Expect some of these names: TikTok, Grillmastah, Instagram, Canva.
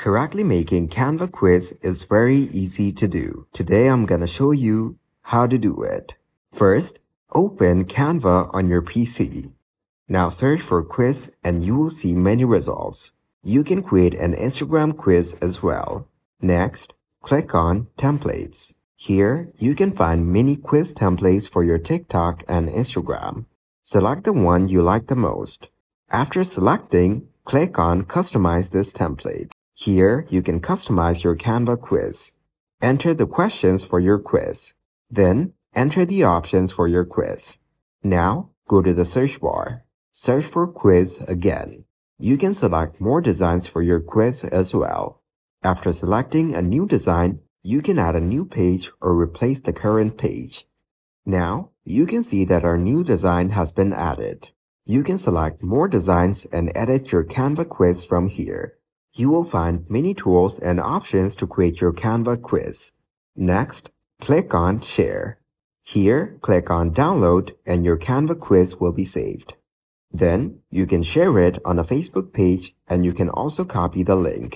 Correctly making Canva quiz is very easy to do. Today I'm gonna show you how to do it. First, open Canva on your PC. Now search for quiz and you will see many results. You can create an Instagram quiz as well. Next, click on Templates. Here, you can find many quiz templates for your TikTok and Instagram. Select the one you like the most. After selecting, click on Customize this template. Here, you can customize your Canva quiz. Enter the questions for your quiz. Then, enter the options for your quiz. Now, go to the search bar. Search for quiz again. You can select more designs for your quiz as well. After selecting a new design, you can add a new page or replace the current page. Now, you can see that our new design has been added. You can select more designs and edit your Canva quiz from here. You will find many tools and options to create your Canva quiz. Next, click on Share. Here, click on Download and your Canva quiz will be saved. Then, you can share it on a Facebook page and you can also copy the link.